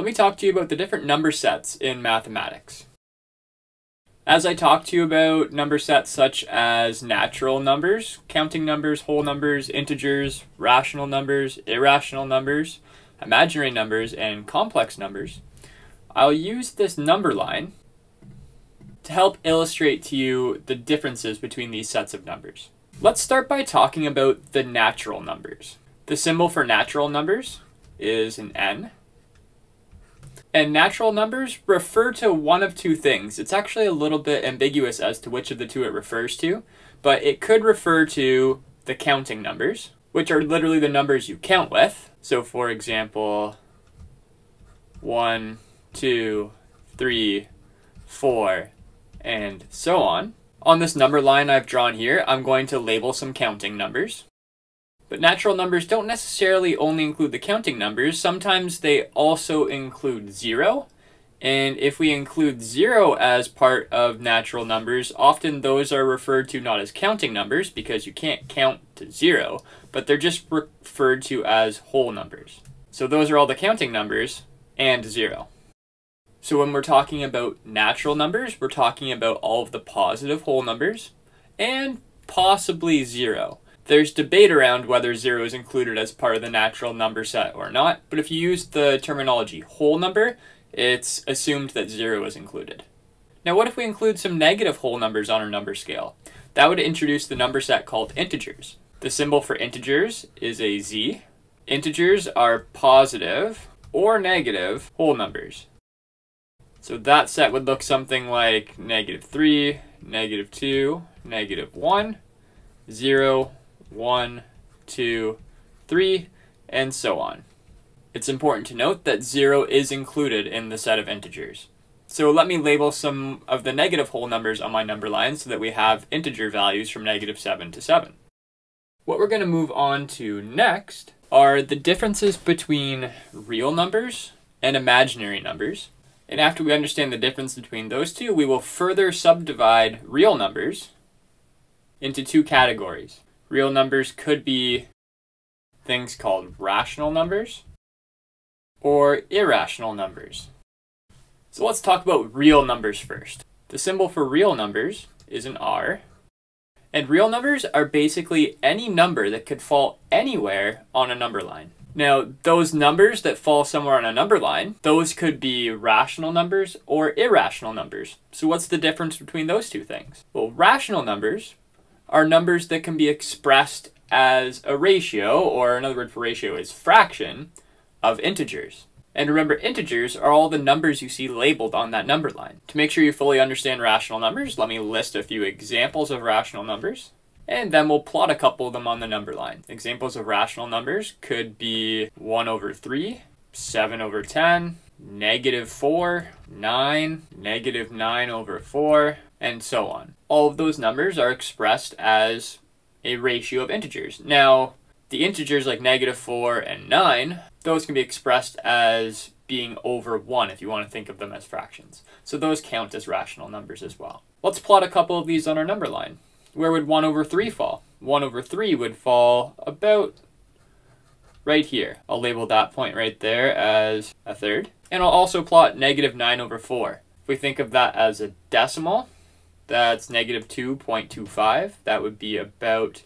let me talk to you about the different number sets in mathematics. As I talk to you about number sets such as natural numbers, counting numbers, whole numbers, integers, rational numbers, irrational numbers, imaginary numbers, and complex numbers, I'll use this number line to help illustrate to you the differences between these sets of numbers. Let's start by talking about the natural numbers. The symbol for natural numbers is an N. And natural numbers refer to one of two things. It's actually a little bit ambiguous as to which of the two it refers to, but it could refer to the counting numbers, which are literally the numbers you count with. So for example, 1, 2, 3, 4, and so on. On this number line I've drawn here, I'm going to label some counting numbers. But natural numbers don't necessarily only include the counting numbers. Sometimes they also include 0. And if we include 0 as part of natural numbers, often those are referred to not as counting numbers because you can't count to 0, but they're just referred to as whole numbers. So those are all the counting numbers and 0. So when we're talking about natural numbers, we're talking about all of the positive whole numbers and possibly 0. There's debate around whether 0 is included as part of the natural number set or not, but if you use the terminology whole number, it's assumed that 0 is included. Now what if we include some negative whole numbers on our number scale? That would introduce the number set called integers. The symbol for integers is a Z. Integers are positive or negative whole numbers. So that set would look something like -3, -2, -1, 0, 1, 2, 3, and so on. It's important to note that 0 is included in the set of integers. So let me label some of the negative whole numbers on my number line so that we have integer values from -7 to 7. What we're going to move on to next are the differences between real numbers and imaginary numbers. And after we understand the difference between those two, we will further subdivide real numbers into two categories. Real numbers could be things called rational numbers or irrational numbers. So let's talk about real numbers first. The symbol for real numbers is an R. And real numbers are basically any number that could fall anywhere on a number line. Now, those numbers that fall somewhere on a number line, those could be rational numbers or irrational numbers. So what's the difference between those two things? Well, rational numbers are numbers that can be expressed as a ratio, or another word for ratio is fraction, of integers. And remember, integers are all the numbers you see labeled on that number line. To make sure you fully understand rational numbers, let me list a few examples of rational numbers, and then we'll plot a couple of them on the number line. Examples of rational numbers could be 1/3, 7/10, -4, 9, -9/4, and so on. All of those numbers are expressed as a ratio of integers. Now, the integers like -4 and 9, those can be expressed as being over 1 if you want to think of them as fractions. So those count as rational numbers as well. Let's plot a couple of these on our number line. Where would 1/3 fall? 1/3 would fall about right here. I'll label that point right there as a third. And I'll also plot -9/4. If we think of that as a decimal, that's -2.25. That would be about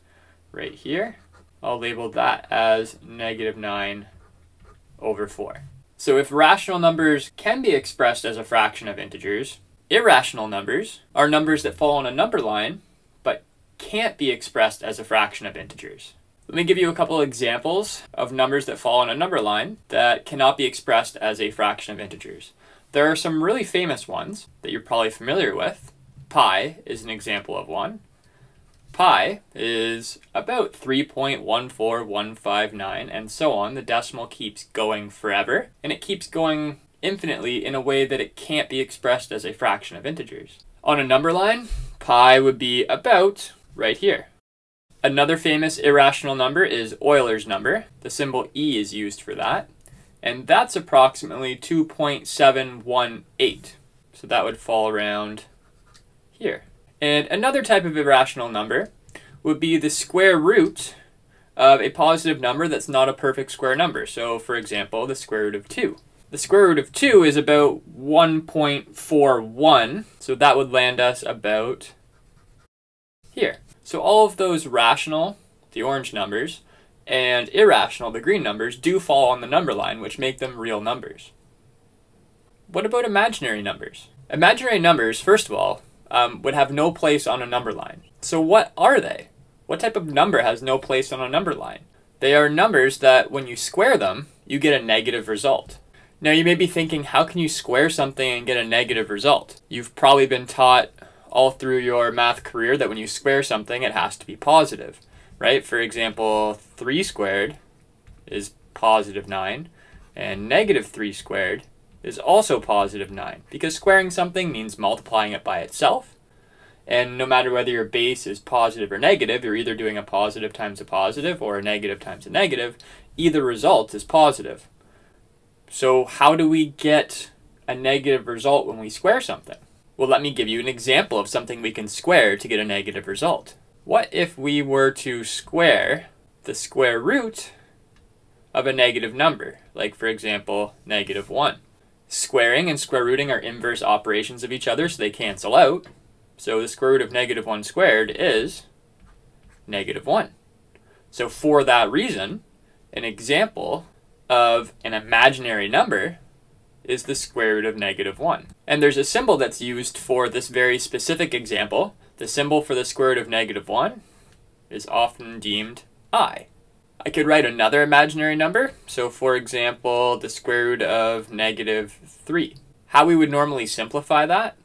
right here. I'll label that as -9/4. So if rational numbers can be expressed as a fraction of integers, irrational numbers are numbers that fall on a number line but can't be expressed as a fraction of integers. Let me give you a couple examples of numbers that fall on a number line that cannot be expressed as a fraction of integers. There are some really famous ones that you're probably familiar with. Pi is an example of one. Pi is about 3.14159 and so on. The decimal keeps going forever, and it keeps going infinitely in a way that it can't be expressed as a fraction of integers. On a number line, pi would be about right here. Another famous irrational number is Euler's number. The symbol E is used for that, and that's approximately 2.718. So that would fall around here. And another type of irrational number would be the square root of a positive number that's not a perfect square number. So for example, the square root of 2. The square root of 2 is about 1.41, so that would land us about here. So all of those rational, the orange numbers, and irrational, the green numbers, do fall on the number line, which make them real numbers. What about imaginary numbers? Imaginary numbers, first of all, would have no place on a number line. So what are they? What type of number has no place on a number line? They are numbers that, when you square them, you get a negative result. Now you may be thinking, how can you square something and get a negative result? You've probably been taught all through your math career that when you square something, it has to be positive, right? For example, 3 squared is positive 9, and negative 3 squared is also positive 9, because squaring something means multiplying it by itself. And no matter whether your base is positive or negative, you're either doing a positive times a positive or a negative times a negative. Either result is positive. So how do we get a negative result when we square something? Well, let me give you an example of something we can square to get a negative result. What if we were to square the square root of a negative number? Like, for example, negative 1. Squaring and square rooting are inverse operations of each other, so they cancel out. So the square root of negative 1 squared is negative 1. So for that reason, an example of an imaginary number is the square root of negative 1. And there's a symbol that's used for this very specific example. The symbol for the square root of negative 1 is often deemed I. I could write another imaginary number. So for example, the square root of negative 3. How we would normally simplify that?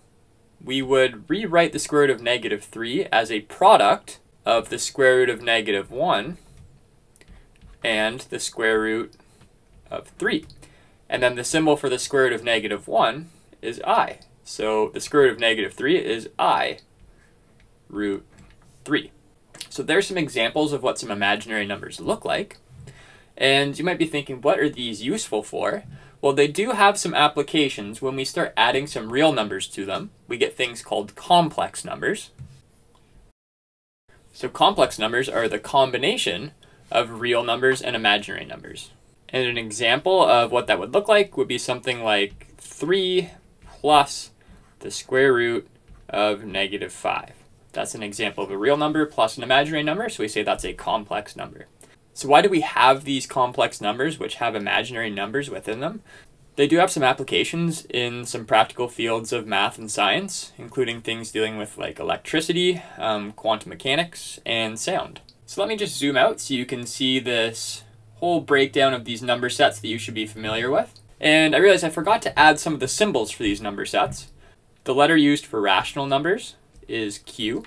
We would rewrite the square root of negative 3 as a product of the square root of negative 1 and the square root of 3. And then the symbol for the square root of negative 1 is I. So the square root of negative 3 is I root 3. So there's some examples of what some imaginary numbers look like. And you might be thinking, what are these useful for? Well, they do have some applications. When we start adding some real numbers to them, we get things called complex numbers. So complex numbers are the combination of real numbers and imaginary numbers. And an example of what that would look like would be something like 3 plus the square root of negative 5. That's an example of a real number plus an imaginary number, so we say that's a complex number. So why do we have these complex numbers which have imaginary numbers within them? They do have some applications in some practical fields of math and science, including things dealing with like electricity, quantum mechanics, and sound. So let me just zoom out so you can see this whole breakdown of these number sets that you should be familiar with. And I realized I forgot to add some of the symbols for these number sets. The letter used for rational numbers is Q.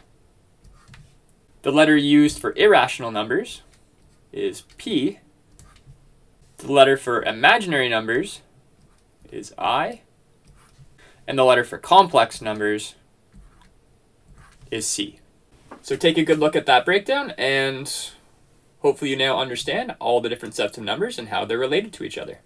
The letter used for irrational numbers is P. The letter for imaginary numbers is I. And the letter for complex numbers is C. So take a good look at that breakdown, and hopefully you now understand all the different sets of numbers and how they're related to each other.